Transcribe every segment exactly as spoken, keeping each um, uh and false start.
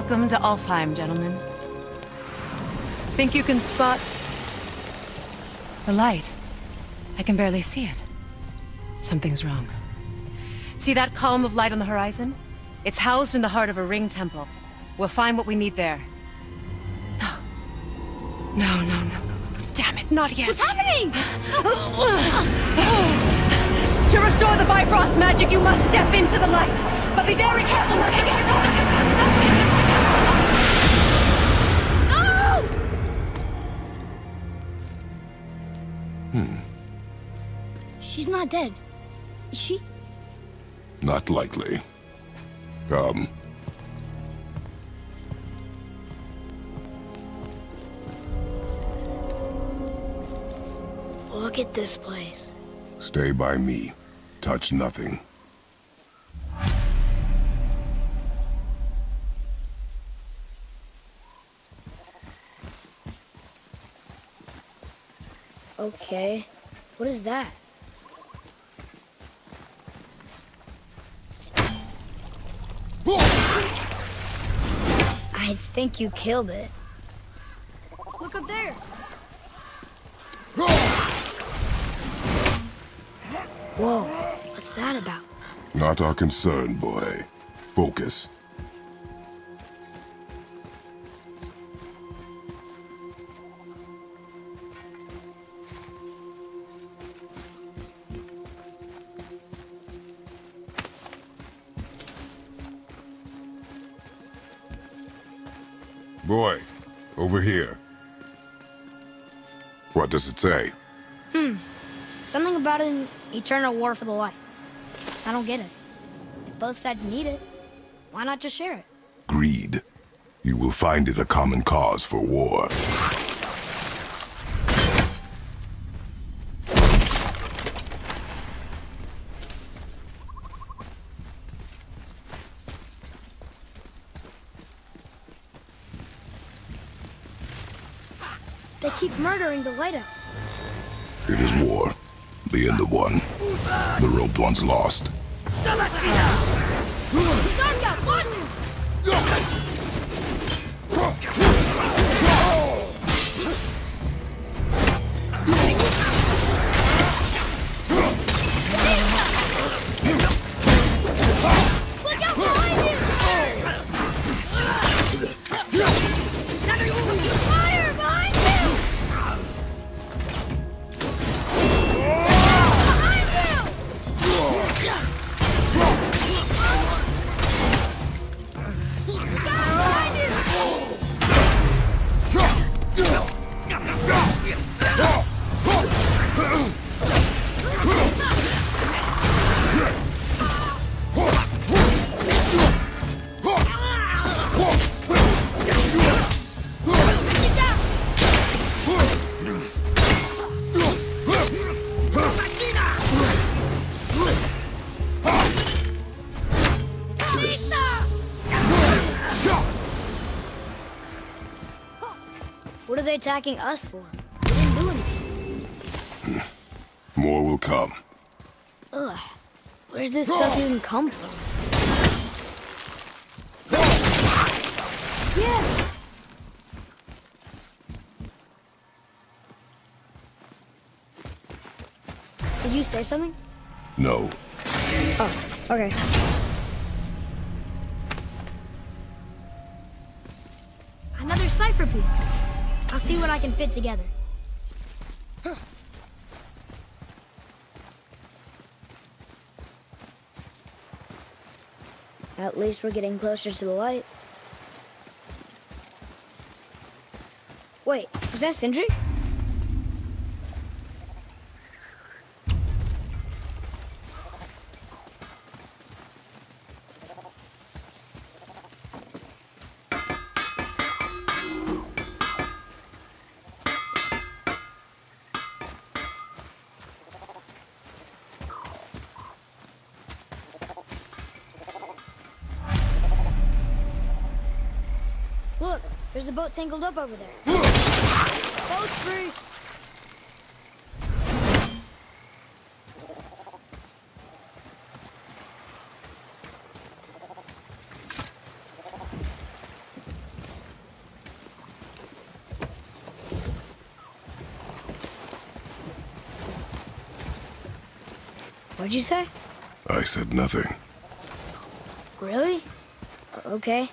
Welcome to Alfheim, gentlemen. Think you can spot the light? I can barely see it. Something's wrong. See that column of light on the horizon? It's housed in the heart of a ring temple. We'll find what we need there. No. No, no, no. Damn it, not yet. What's happening? To restore the Bifrost magic, you must step into the light. But be very careful not to get caught. Hmm. She's not dead, is she? Not likely. Come. Look at this place. Stay by me. Touch nothing. Okay, what is that? I think you killed it. Look up there. Whoa, what's that about? Not our concern, boy. Focus. Boy, over here. What does it say? Hmm. Something about an eternal war for the light. I don't get it. If both sides need it, why not just share it? Greed. You will find it a common cause for war. They keep murdering the Light Elves. It is war. The end of one. The robed one's lost. What are they attacking us for? We didn't do anything. More will come. Ugh. Where's this stuff even come from? Yeah. Did you say something? No. Oh, okay. Another cipher piece. I'll see what I can fit together. Huh. At least we're getting closer to the light. Wait, was that Sindri? Look, there's a boat tangled up over there. Boat's free! What'd you say? I said nothing. Really? Okay.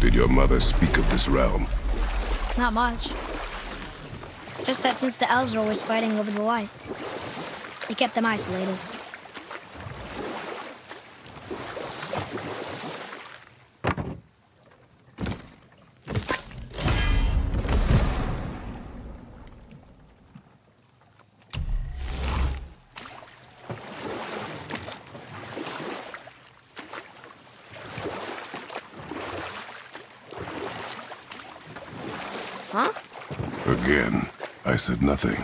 Did your mother speak of this realm? Not much. Just that since the elves are always fighting over the light, they kept them isolated. I said nothing.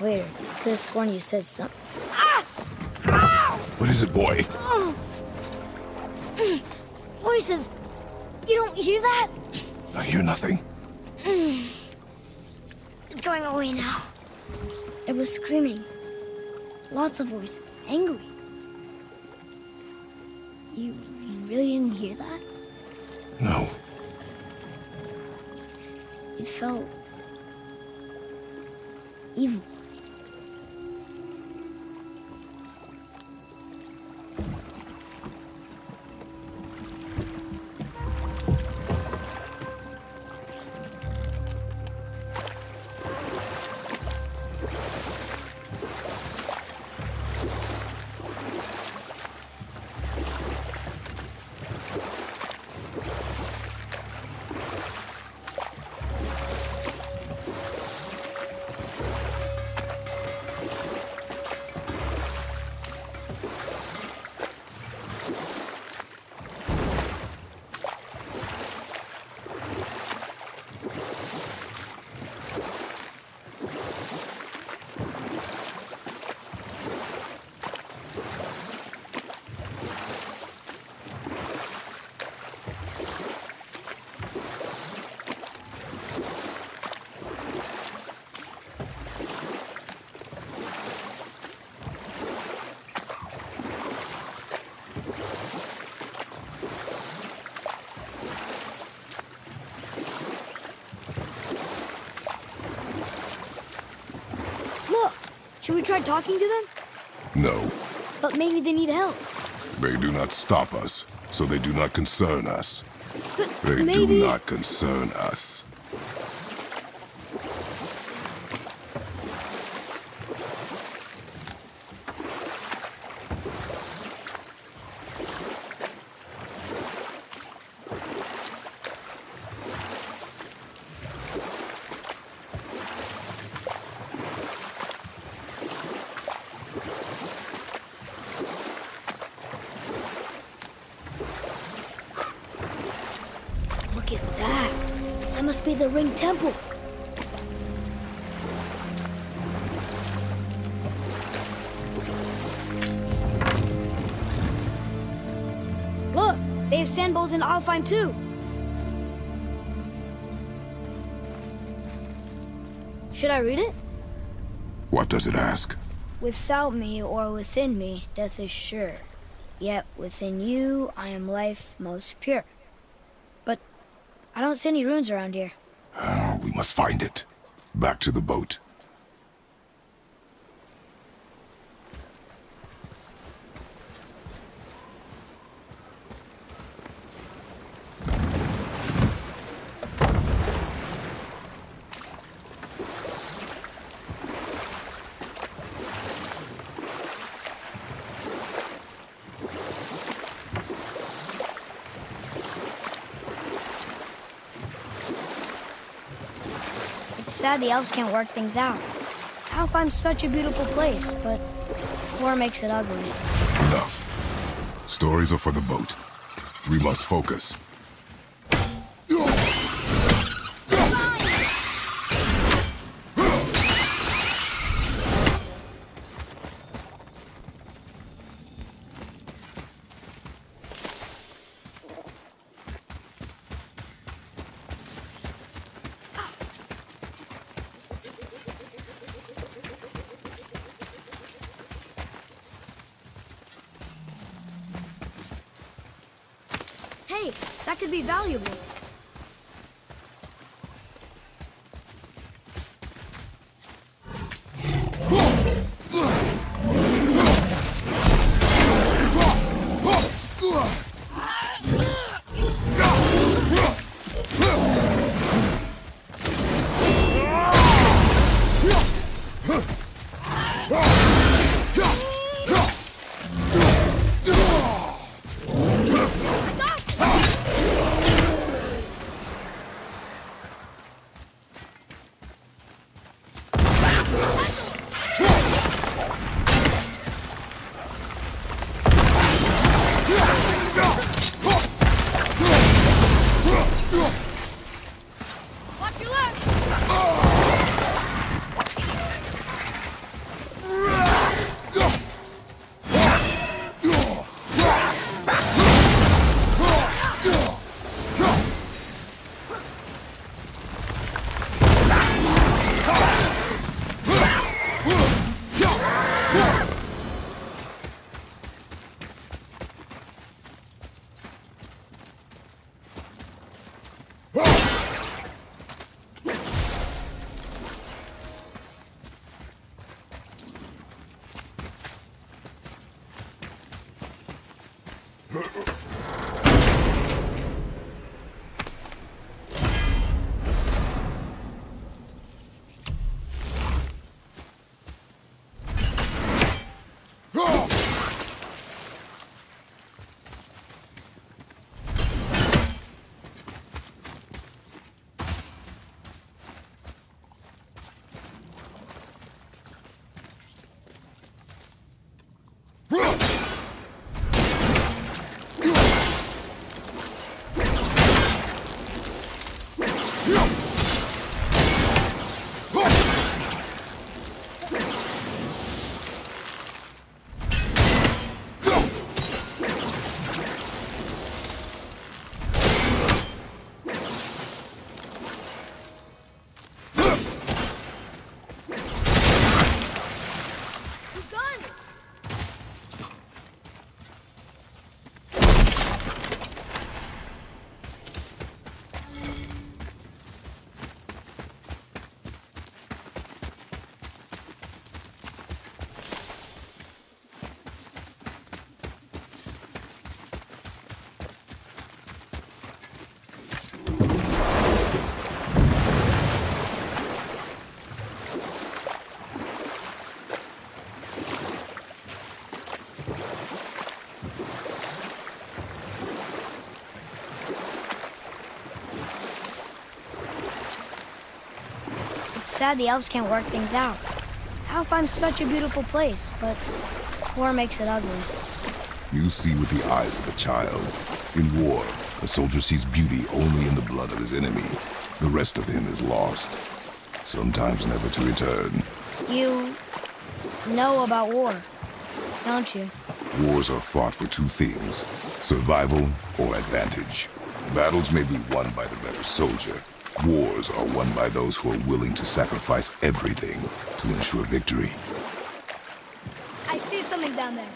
Weird. I could have sworn you said something. What is it, boy? Voices. You don't hear that? I hear nothing. It's going away now. It was screaming. Lots of voices. Angry. You, you really didn't hear that? No. It felt... evil. Should we try talking to them? No. But maybe they need help. They do not stop us, so they do not concern us. But they maybe... do not concern us. The Ring Temple. Look, they have sand bowls in Alfheim too. Should I read it? What does it ask? Without me or within me, death is sure. Yet within you, I am life most pure. But I don't see any runes around here. Oh, we must find it. Back to the boat. It's sad the elves can't work things out. Alfheim's such a beautiful place, but war makes it ugly. Enough. Stories are for the boat. We must focus. Hey! That could be valuable. It's sad the elves can't work things out. Alfheim's such a beautiful place, but war makes it ugly. You see with the eyes of a child. In war, a soldier sees beauty only in the blood of his enemy. The rest of him is lost, sometimes never to return. You know about war, don't you? Wars are fought for two things, survival or advantage. Battles may be won by the better soldier. Wars are won by those who are willing to sacrifice everything to ensure victory. I see something down there.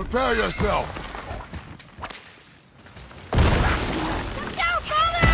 Prepare yourself! Look out, brother!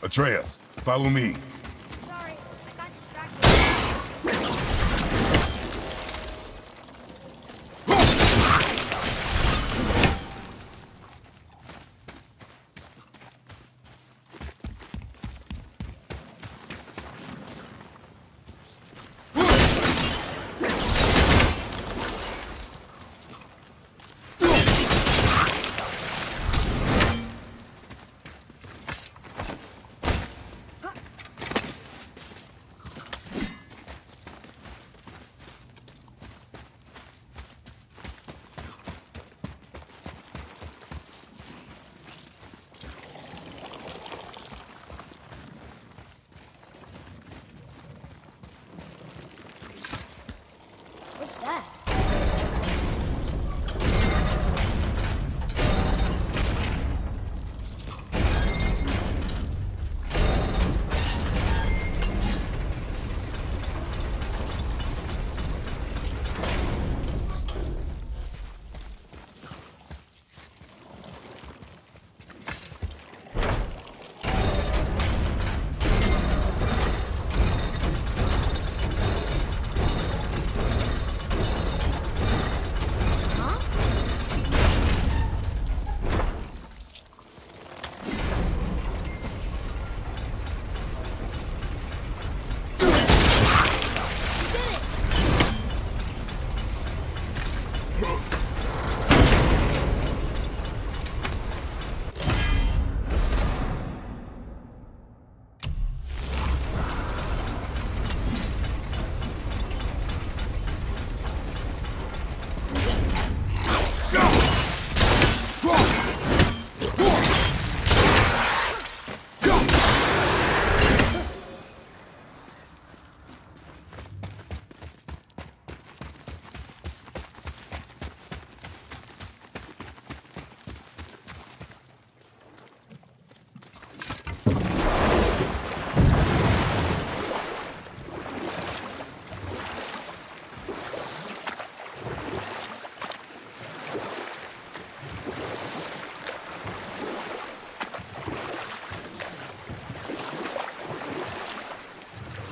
Atreus, follow me. Sorry, I got that?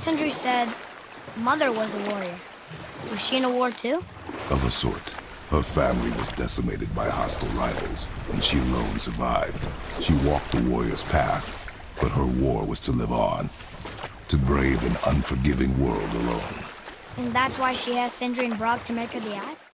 Sindri said Mother was a warrior. Was she in a war too? Of a sort. Her family was decimated by hostile rivals, and she alone survived. She walked the warrior's path, but her war was to live on, to brave an unforgiving world alone. And that's why she has Sindri and Brock to make her the axe?